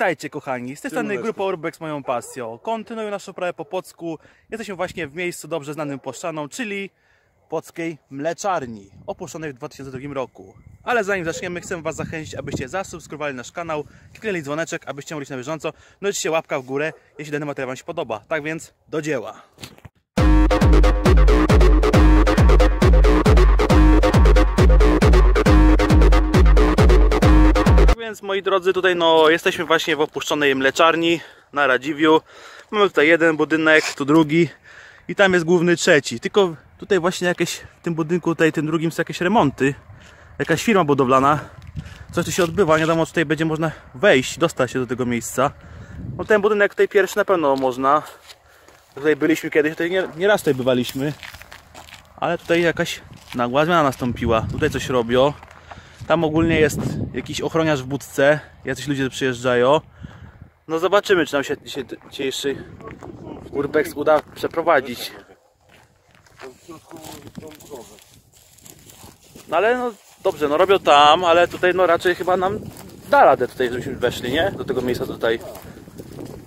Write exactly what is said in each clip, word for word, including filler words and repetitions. Witajcie kochani, z tej strony grupa Urbex Moją Pasją. Kontynuuję naszą oprawę po Płocku. Jesteśmy właśnie w miejscu dobrze znanym Płoszczanom, czyli Płockiej Mleczarni, opuszczonej w dwa tysiące drugim roku. Ale zanim zaczniemy, chcę Was zachęcić, abyście zasubskrybowali nasz kanał, kliknęli dzwoneczek, abyście mogli być na bieżąco, no i oczywiście łapka w górę, jeśli dany materiał Wam się podoba. Tak więc, do dzieła! Więc moi drodzy, tutaj no jesteśmy właśnie w opuszczonej mleczarni na Radziwiu. Mamy tutaj jeden budynek, tu drugi i tam jest główny trzeci. Tylko tutaj właśnie jakieś w tym budynku, tutaj tym drugim są jakieś remonty. Jakaś firma budowlana. Coś tu się odbywa, nie wiadomo czy tutaj będzie można wejść, dostać się do tego miejsca. No ten budynek tutaj pierwszy na pewno można. Tutaj byliśmy kiedyś, tutaj nie, nie raz tutaj bywaliśmy. Ale tutaj jakaś nagła zmiana nastąpiła. Tutaj coś robią. Tam ogólnie jest jakiś ochroniarz w budce, jacyś ludzie przyjeżdżają. No zobaczymy, czy nam się dzisiejszy Urbex uda przeprowadzić. No ale no dobrze, no robią tam, ale tutaj no raczej chyba nam da radę tutaj, żebyśmy weszli, nie? Do tego miejsca tutaj.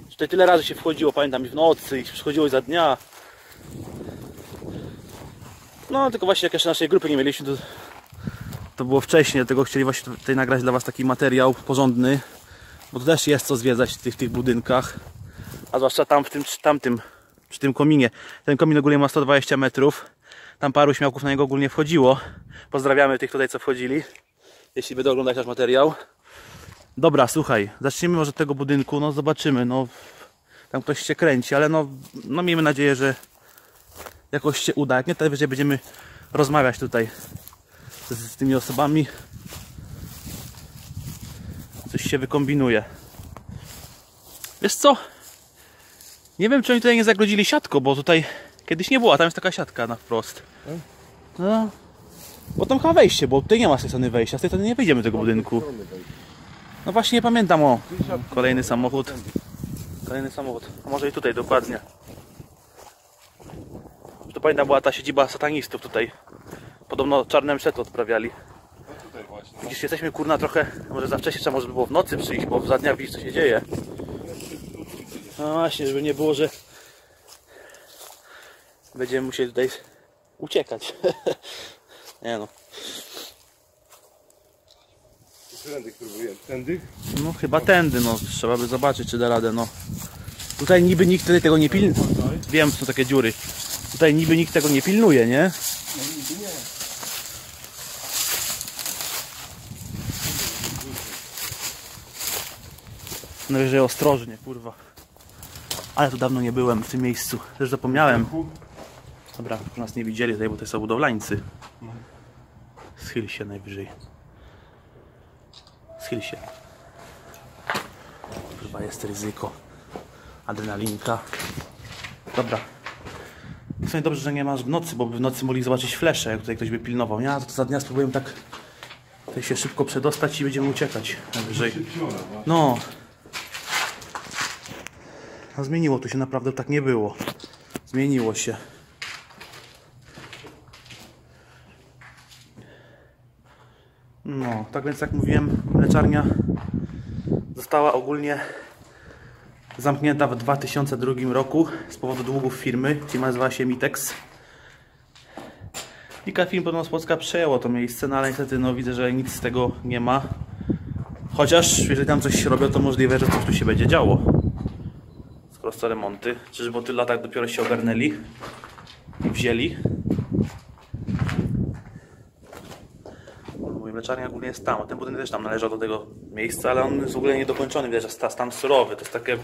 Tutaj tyle razy się wchodziło, pamiętam, i w nocy, i przychodziło i za dnia. No tylko właśnie jak jeszcze naszej grupy nie mieliśmy, to... To było wcześniej, dlatego chcieli właśnie tutaj nagrać dla Was taki materiał porządny, bo tu też jest co zwiedzać w tych, tych budynkach, a zwłaszcza tam w tym, tamtym, przy tym kominie. Ten komin ogólnie ma sto dwadzieścia metrów, tam paru śmiałków na niego ogólnie wchodziło. Pozdrawiamy tych tutaj, co wchodzili, jeśli będą oglądać nasz materiał. Dobra, słuchaj, zacznijmy może od tego budynku, no zobaczymy, no tam ktoś się kręci, ale no, no miejmy nadzieję, że jakoś się uda, jak nie, to będziemy rozmawiać tutaj z tymi osobami, coś się wykombinuje. Wiesz co? Nie wiem, czy oni tutaj nie zagrodzili siatką, bo tutaj kiedyś nie była, tam jest taka siatka na wprost. No, bo tam chyba wejście, bo tutaj nie ma z tej strony wejścia, z tej strony nie wejdziemy do tego budynku. No właśnie, nie pamiętam, o, kolejny samochód. Kolejny samochód, a może i tutaj dokładnie. To pamiętam, była ta siedziba satanistów tutaj. Podobno czarne msze to odprawiali. No tutaj właśnie. No. Widzisz, jesteśmy kurna trochę, może za wcześnie, trzeba może by było w nocy przyjść, bo za dnia widzisz co się dzieje. No właśnie, żeby nie było, że będziemy musieli tutaj uciekać. Nie no. Tędy próbujemy. Tędy? No chyba tędy, no. Trzeba by zobaczyć, czy da radę, no. Tutaj niby nikt tego nie pilnuje. Wiem, są takie dziury. Tutaj niby nikt tego nie pilnuje, nie? No niby nie. No że ostrożnie, kurwa. Ale tu dawno nie byłem w tym miejscu. Też zapomniałem. Dobra, nas nie widzieli tutaj, bo to są budowlańcy. Schyl się najwyżej. Schyl się. Kurwa, jest ryzyko. Adrenalinka. Dobra. W sumie dobrze, że nie masz w nocy, bo by w nocy mogli zobaczyć flesze, jak tutaj ktoś by pilnował. Ja to za dnia spróbuję tak tutaj się szybko przedostać i będziemy uciekać najwyżej. No. No zmieniło tu się, naprawdę tak nie było. Zmieniło się. No, tak więc jak mówiłem, mleczarnia została ogólnie zamknięta w dwa tysiące drugim roku z powodu długów firmy, firma nazywała się Mitex. I Kafi z Płocka przejęło to miejsce, no ale niestety no, widzę, że nic z tego nie ma. Chociaż jeżeli tam coś się robią, to możliwe, że coś tu się będzie działo. Proste remonty. Czyż po tylu latach dopiero się ogarnęli i wzięli. Mój mleczarnia ogólnie jest tam, a ten budynek też tam należał do tego miejsca, ale on jest w ogóle niedokończony, widać, że jest stan surowy. To jest takie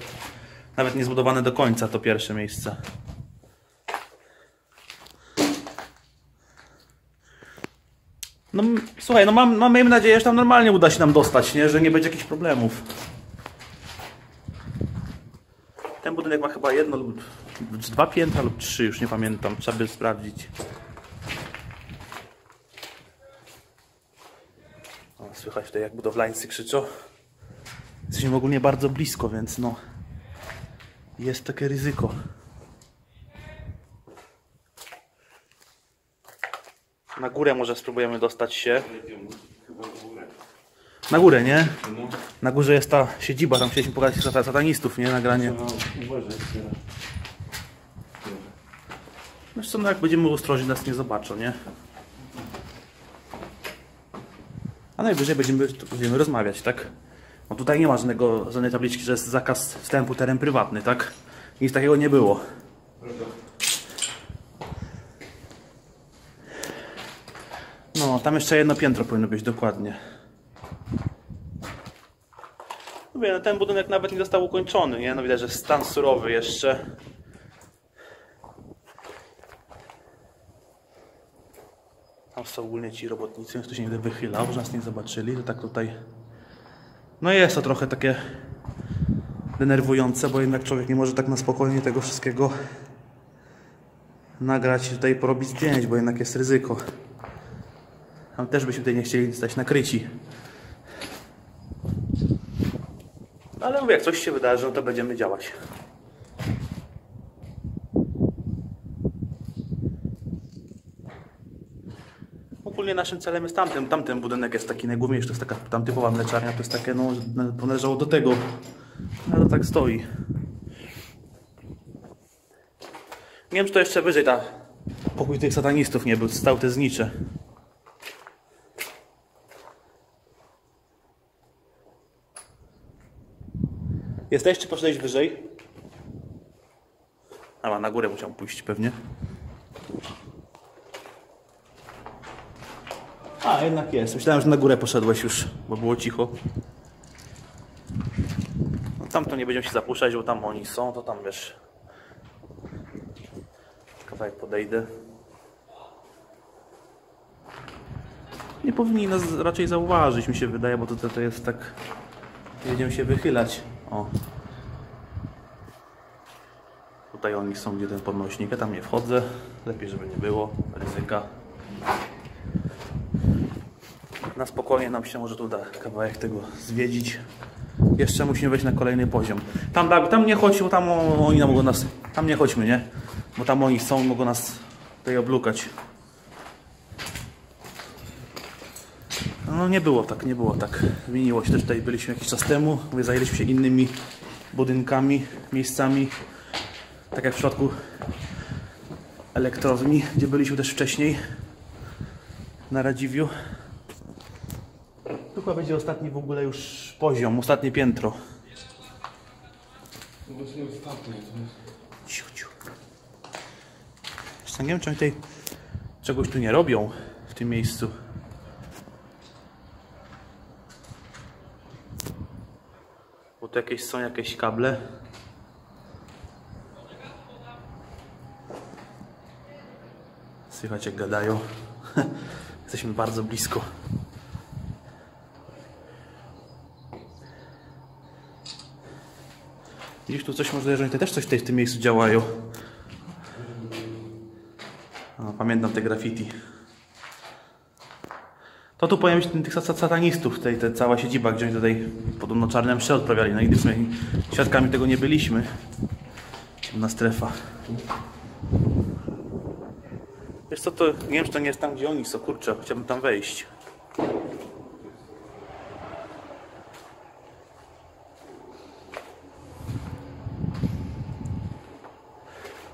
nawet niezbudowane do końca to pierwsze miejsce. No słuchaj, no mam, mam miejmy nadzieję, że tam normalnie uda się nam dostać, nie? Że nie będzie jakichś problemów. Ten budynek ma chyba jedno lub dwa piętra lub trzy, już nie pamiętam, trzeba by sprawdzić. O, słychać tutaj jak budowlańcy krzyczą. Jesteśmy ogólnie bardzo blisko, więc no jest takie ryzyko. Na górę może spróbujemy dostać się. na górę, nie? Na górze jest ta siedziba, tam chcieliśmy pokazać satanistów, nie? Nagranie. Zresztą no jak będziemy ostrożni, nas nie zobaczą, nie? A najwyżej będziemy, będziemy rozmawiać, tak? No tutaj nie ma żadnego, żadnej tabliczki, że jest zakaz wstępu, teren prywatny, tak? Nic takiego nie było. No, tam jeszcze jedno piętro powinno być, dokładnie. No wie, no ten budynek nawet nie został ukończony, nie? No widać, że stan surowy jeszcze. Tam są ogólnie ci robotnicy, więc tu się nie będę wychylał, że nas nie zobaczyli, to tak tutaj... No jest to trochę takie denerwujące, bo jednak człowiek nie może tak na spokojnie tego wszystkiego nagrać i tutaj porobić zdjęć, bo jednak jest ryzyko. Tam też byśmy tutaj nie chcieli zostać nakryci. Ale mówię, jak coś się wydarzy, no to będziemy działać. Ogólnie naszym celem jest tamten, tamten budynek jest taki najgłówniejszy, to jest taka tam typowa mleczarnia, to jest takie, no, to należało do tego, ale tak stoi. Nie wiem, czy to jeszcze wyżej ta pokój tych satanistów nie był, stał te znicze. Jesteś, czy poszedłeś wyżej? A, na górę musiał pójść pewnie. A, jednak jest. Myślałem, że na górę poszedłeś już, bo było cicho. No, tam to nie będziemy się zapuszczać, bo tam oni są, to tam wiesz. Kawałek podejdę. Nie powinni nas raczej zauważyć, mi się wydaje, bo to, to jest tak... Nie będziemy się wychylać. O. Tutaj oni są, gdzie ten podnośnik. Ja tam nie wchodzę. Lepiej, żeby nie było ryzyka. Na spokojnie nam się może tu da kawałek tego zwiedzić. Jeszcze musimy wejść na kolejny poziom. Tam, tam nie chodź, bo tam oni mogą nas... Tam nie chodźmy, nie? Bo tam oni są, mogą nas tutaj oblukać. No nie było tak, nie było tak. Zmieniło się też, tutaj byliśmy jakiś czas temu. Mówię, zajęliśmy się innymi budynkami, miejscami. Tak jak w przypadku elektrowni, gdzie byliśmy też wcześniej. Na Radziwiu. Tu chyba będzie ostatni w ogóle już poziom, ostatnie piętro. Ciu, ciu. Jeszcze nie wiem, czy oni tutaj czegoś tu nie robią w tym miejscu. Bo tu jakieś są jakieś kable. Słychać jak gadają. Jesteśmy bardzo blisko. Gdzieś tu coś może, że oni też coś tutaj w tym miejscu działają. No, pamiętam te graffiti. To tu powiem tych satanistów, tej, ta cała siedziba, gdzie oni tutaj podobno czarne msze odprawiali. No i gdyśmy świadkami tego nie byliśmy. Ciemna strefa. Wiesz co, to nie wiem, czy to nie jest tam, gdzie oni są, kurczę, chciałbym tam wejść.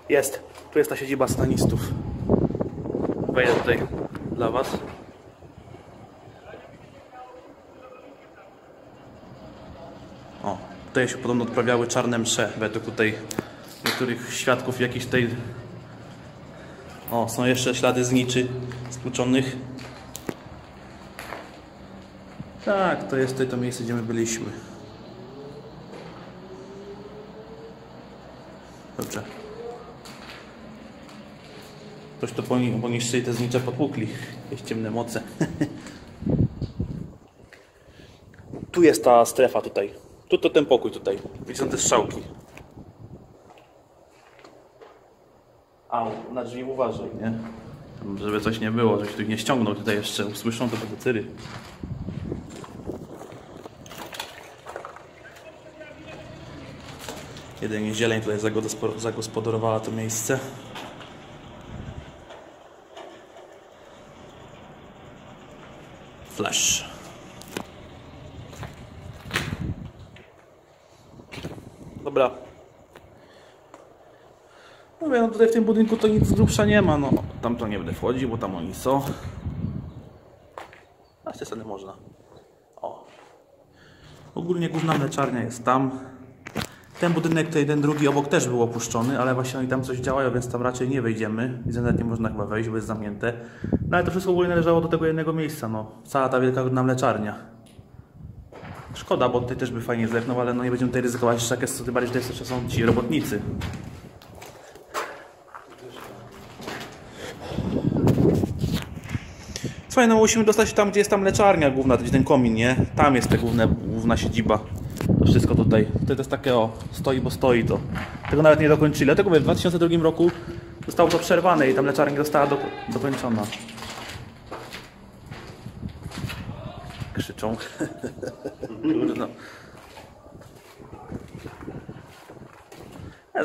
Jest, tu jest ta siedziba satanistów. Wejdę tutaj dla was. O, tutaj się podobno odprawiały czarne msze, według tutaj niektórych świadków jakichś tej... O, są jeszcze ślady zniczy stłuczonych. Tak, to jest tutaj to miejsce, gdzie my byliśmy. Dobrze. Ktoś to poniszczyli, te znicze popukli. Jakieś ciemne moce. Tu jest ta strefa tutaj. Tu to ten pokój tutaj. Widzicie, są te strzałki. A, na drzwi uważaj, nie? Żeby coś nie było, żeby się tu nie ściągnął. Tutaj jeszcze usłyszą to te cyry. Jedynie zieleń tutaj zagospodarowała to miejsce. Flash. Mówię, no tutaj w tym budynku to nic z grubsza nie ma, no tam to nie będę wchodził, bo tam oni są. A z tej strony można. O. Ogólnie główna mleczarnia jest tam. Ten budynek, to jeden, drugi obok też był opuszczony, ale właśnie oni tam coś działają, więc tam raczej nie wejdziemy. Widzę, nawet nie można chyba wejść, bo jest zamknięte. No ale to wszystko ogólnie należało do tego jednego miejsca, no. Cała ta wielka główna mleczarnia. Szkoda, bo tutaj też by fajnie zerknął, ale no nie będziemy tutaj ryzykować, że takie tym bardziej, że jeszcze są ci robotnicy. Słuchaj, no musimy dostać się tam, gdzie jest ta mleczarnia główna, gdzie ten komin, nie? Tam jest ta główna, główna siedziba. To wszystko tutaj. Tutaj to jest takie, o, stoi, bo stoi to. Tego nawet nie dokończyli. Dlatego w dwa tysiące drugim roku zostało to przerwane i ta mleczarnia nie została do, dokończona. Krzyczą. No.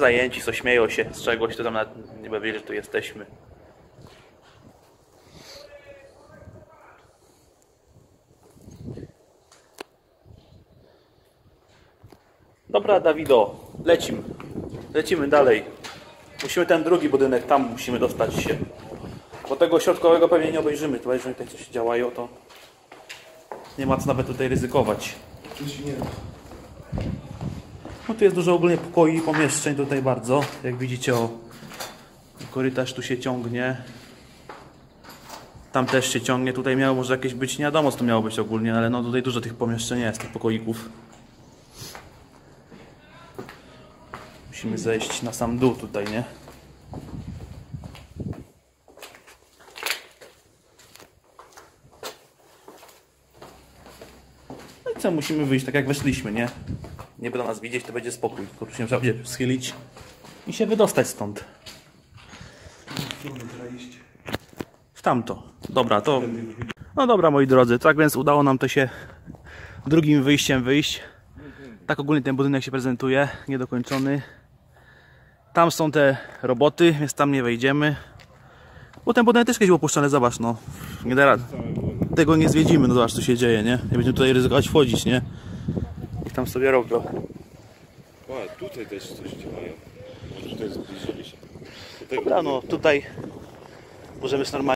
Zajęci, co śmieją się z czegoś, to tam nawet nie wiedzieli, że tu jesteśmy. Dobra, Dawido, lecimy. Lecimy dalej. Musimy ten drugi budynek, tam musimy dostać się. Bo tego środkowego pewnie nie obejrzymy. Chyba, jeżeli tak coś działają, to nie ma co nawet tutaj ryzykować. No tu jest dużo ogólnie pokoi i pomieszczeń tutaj bardzo. Jak widzicie, o, korytarz tu się ciągnie. Tam też się ciągnie. Tutaj miało może jakieś być, nie wiadomo co to miało być ogólnie, ale no tutaj dużo tych pomieszczeń jest, tych pokoików. Musimy zejść na sam dół tutaj, nie? No i co, musimy wyjść tak jak weszliśmy, nie? Nie będą nas widzieć, to będzie spokój, tylko się trzeba będzie schylić i się wydostać stąd. W tamto. Dobra, to... No dobra, moi drodzy, tak więc udało nam to się drugim wyjściem wyjść. Tak ogólnie ten budynek się prezentuje, niedokończony. Tam są te roboty, więc tam nie wejdziemy. Bo ten budynek też kiedyś był opuszczony, zobacz, no. Nie da rady. Tego nie zwiedzimy, no zobacz, co się dzieje, nie? Nie będziemy tutaj ryzykować wchodzić, nie? I tam sobie robią. A, tutaj też coś działają. Może tutaj zbliżyli się. Dobra, no tutaj możemy normalnie.